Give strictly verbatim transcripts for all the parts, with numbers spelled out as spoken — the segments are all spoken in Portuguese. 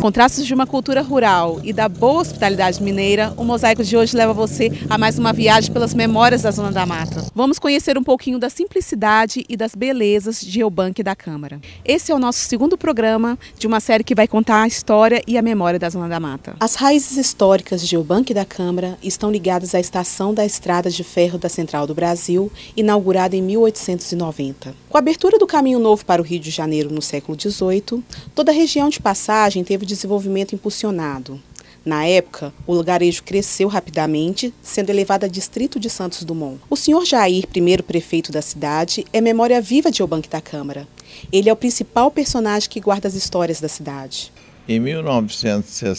Com traços de uma cultura rural e da boa hospitalidade mineira, o Mosaico de hoje leva você a mais uma viagem pelas memórias da Zona da Mata. Vamos conhecer um pouquinho da simplicidade e das belezas de Ewbank da Câmara. Esse é o nosso segundo programa de uma série que vai contar a história e a memória da Zona da Mata. As raízes históricas de Ewbank da Câmara estão ligadas à estação da Estrada de Ferro da Central do Brasil, inaugurada em mil oitocentos e noventa. Com a abertura do Caminho Novo para o Rio de Janeiro no século dezoito, toda a região de passagem teve desenvolvimento impulsionado. Na época, o lugarejo cresceu rapidamente, sendo elevado a distrito de Santos Dumont. O senhor Jair, primeiro prefeito da cidade, é memória viva de Ewbank da Câmara. Ele é o principal personagem que guarda as histórias da cidade. Em mil novecentos e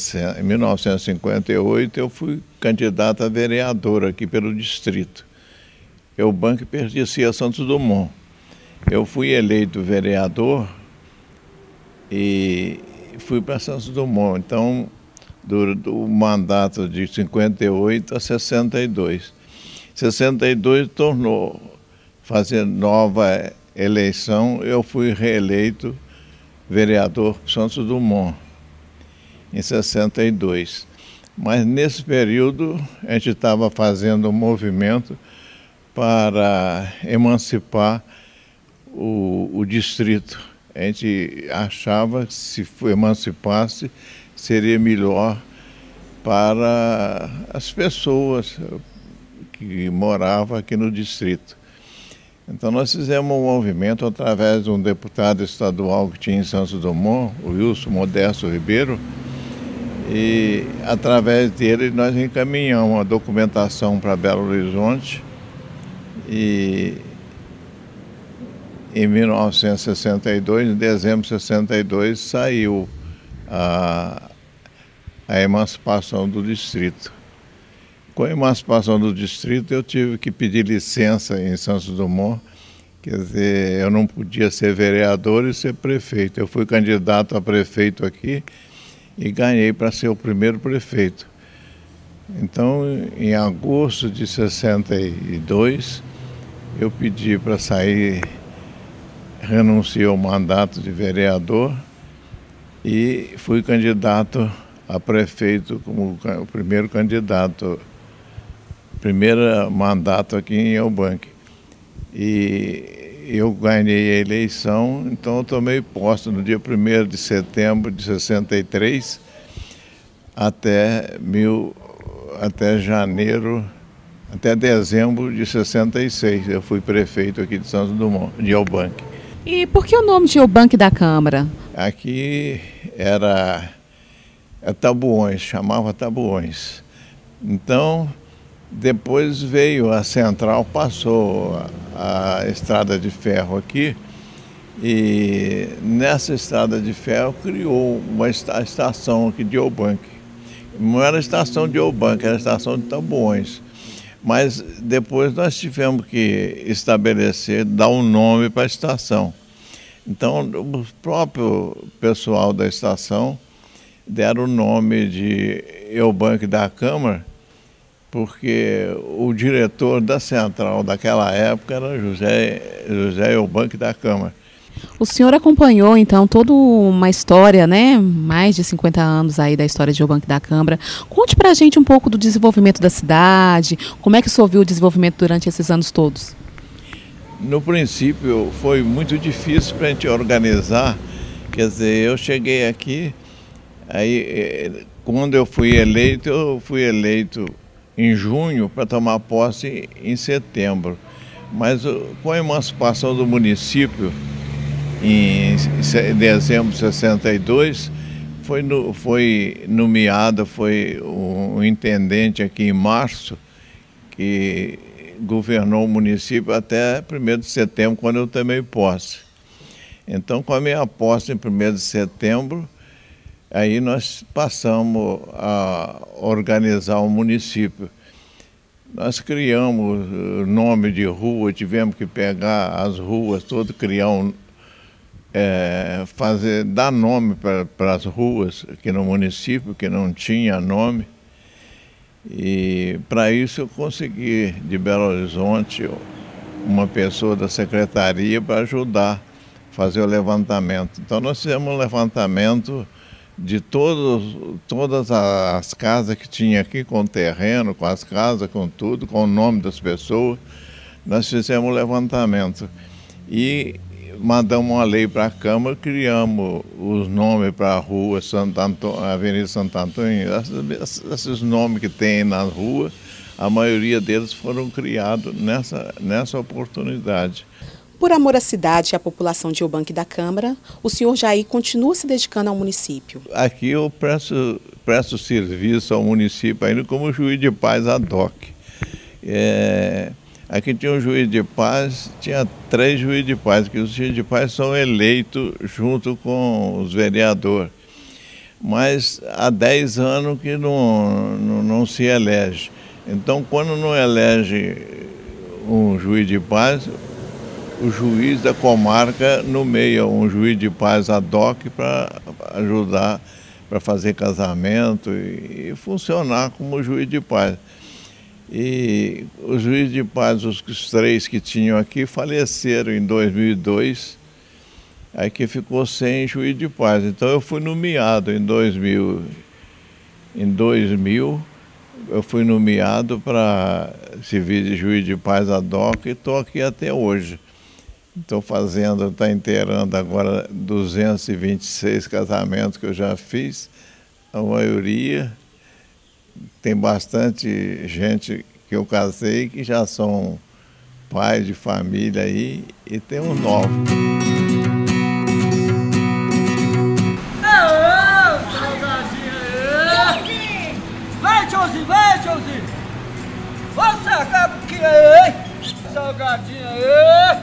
cinquenta e oito, eu fui candidata a vereadora aqui pelo distrito. Ewbank pertencia a Santos Dumont. Eu fui eleito vereador e fui para Santos Dumont, então, do, do mandato de cinquenta e oito a sessenta e dois. sessenta e dois tornou, fazer nova eleição, eu fui reeleito vereador Santos Dumont, em sessenta e dois. Mas nesse período a gente estava fazendo um movimento para emancipar o, o distrito. A gente achava que se emancipasse seria melhor para as pessoas que moravam aqui no distrito. Então nós fizemos um movimento através de um deputado estadual que tinha em Santos Dumont, o Wilson Modesto Ribeiro, e através dele nós encaminhamos a documentação para Belo Horizonte e... Em mil novecentos e sessenta e dois, em dezembro de sessenta e dois, saiu a, a emancipação do distrito. Com a emancipação do distrito, eu tive que pedir licença em Santos Dumont, quer dizer, eu não podia ser vereador e ser prefeito. Eu fui candidato a prefeito aqui e ganhei para ser o primeiro prefeito. Então, em agosto de sessenta e dois, eu pedi para sair... Renunciei ao mandato de vereador e fui candidato a prefeito como o primeiro candidato, primeiro mandato aqui em Ewbank. E eu ganhei a eleição, então eu tomei posse no dia primeiro de setembro de sessenta e três até, mil, até janeiro. Até dezembro de sessenta e seis, eu fui prefeito aqui de Santos Dumont, de Ewbank. E por que o nome de Ewbank da Câmara? Aqui era é Tabuões, chamava Tabuões. Então, depois veio a Central, passou a, a Estrada de Ferro aqui, e nessa Estrada de Ferro criou uma esta, estação aqui de Ewbank. Não era a estação de Ewbank, era a estação de Tabuões. Mas depois nós tivemos que estabelecer, dar um nome para a estação. Então, o próprio pessoal da estação deram o nome de Ewbank da Câmara, porque o diretor da central daquela época era José, José Ewbank da Câmara. O senhor acompanhou, então, toda uma história, né? Mais de cinquenta anos aí da história de Ewbank da Câmara. Conte pra gente um pouco do desenvolvimento da cidade, como é que o senhor viu o desenvolvimento durante esses anos todos? No princípio, foi muito difícil pra gente organizar. Quer dizer, eu cheguei aqui, aí quando eu fui eleito, eu fui eleito em junho para tomar posse em setembro. Mas com a emancipação do município, em dezembro de sessenta e dois, foi, no, foi nomeado, foi um intendente aqui em março, que governou o município até primeiro de setembro, quando eu tomei posse. Então, com a minha posse em primeiro de setembro, aí nós passamos a organizar o município. Nós criamos nome de rua, tivemos que pegar as ruas todas, criar um... É, fazer, dar nome para as ruas aqui no município, que não tinha nome. E para isso eu consegui, de Belo Horizonte, uma pessoa da secretaria para ajudar a fazer o levantamento. Então nós fizemos um levantamento de todos, todas as casas que tinha aqui, com terreno, com as casas, com tudo, com o nome das pessoas. Nós fizemos um levantamento e mandamos uma lei para a Câmara, criamos os nomes para a rua, Santo Antônio, Avenida Santo Antônio. Esses, esses nomes que tem na rua, a maioria deles foram criados nessa, nessa oportunidade. Por amor à cidade e à população de Ewbank da Câmara, o senhor Jair continua se dedicando ao município. Aqui eu presto, presto serviço ao município ainda como juiz de paz ad hoc. É, aqui tinha um juiz de paz, tinha três juízes de paz, que os juízes de paz são eleitos junto com os vereadores. Mas há dez anos que não, não, não se elege. Então, quando não elege um juiz de paz, o juiz da comarca nomeia um juiz de paz ad hoc para ajudar, para fazer casamento e, e funcionar como juiz de paz. E os juízes de paz, os três que tinham aqui, faleceram em dois mil e dois, aí que ficou sem juiz de paz. Então eu fui nomeado em dois mil, em dois mil eu fui nomeado para servir de juiz de paz ad hoc e estou aqui até hoje. Estou fazendo, está inteirando agora duzentos e vinte e seis casamentos que eu já fiz. A maioria, tem bastante gente que eu casei que já são pais de família aí e tem um novo. Vai, Tiozinho, vai, Tiozinho! Vamos sacar porque aí! Salgadinho aí!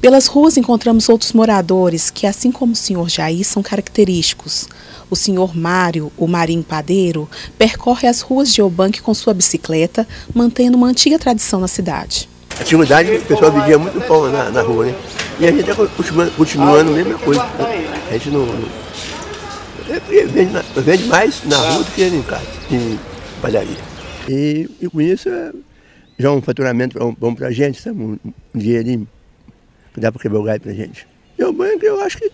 Pelas ruas encontramos outros moradores que, assim como o senhor Jair, são característicos. O senhor Mário, o Marinho Padeiro, percorre as ruas de Ewbank com sua bicicleta, mantendo uma antiga tradição na cidade. A atividade, o pessoal vendia muito pão na, na rua, né? E a gente está continuando, continuando a mesma coisa. A gente não, não vende mais na rua do que em casa, em padaria. E, e com isso... É... Já um faturamento bom para a gente, sabe? Um dinheirinho que dá para quebrar o galho para a gente. E o banco, eu acho que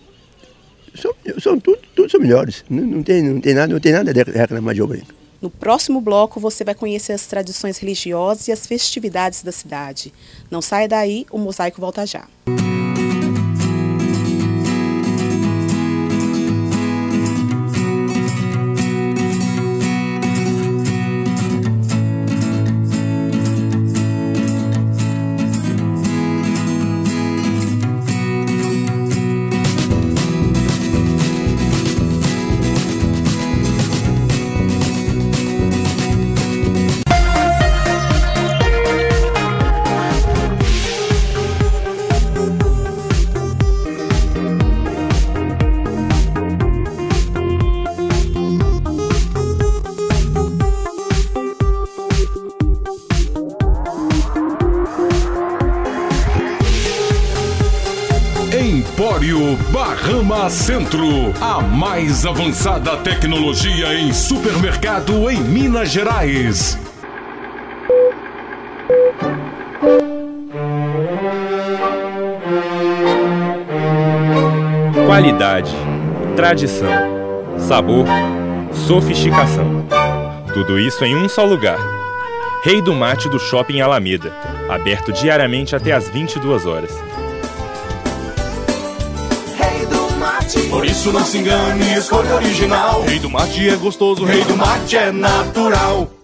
são, são tudo, tudo são melhores. Não, não, tem, não, tem nada, não tem nada a reclamar de Ewbank. No próximo bloco você vai conhecer as tradições religiosas e as festividades da cidade. Não saia daí, o Mosaico volta já. Rama Centro, a mais avançada tecnologia em supermercado em Minas Gerais. Qualidade, tradição, sabor, sofisticação. Tudo isso em um só lugar. Rei do Mate do Shopping Alameda, aberto diariamente até às vinte e duas horas. Por isso não se engane, escolha original. Rei do Mate é gostoso, Rei do Mate é natural.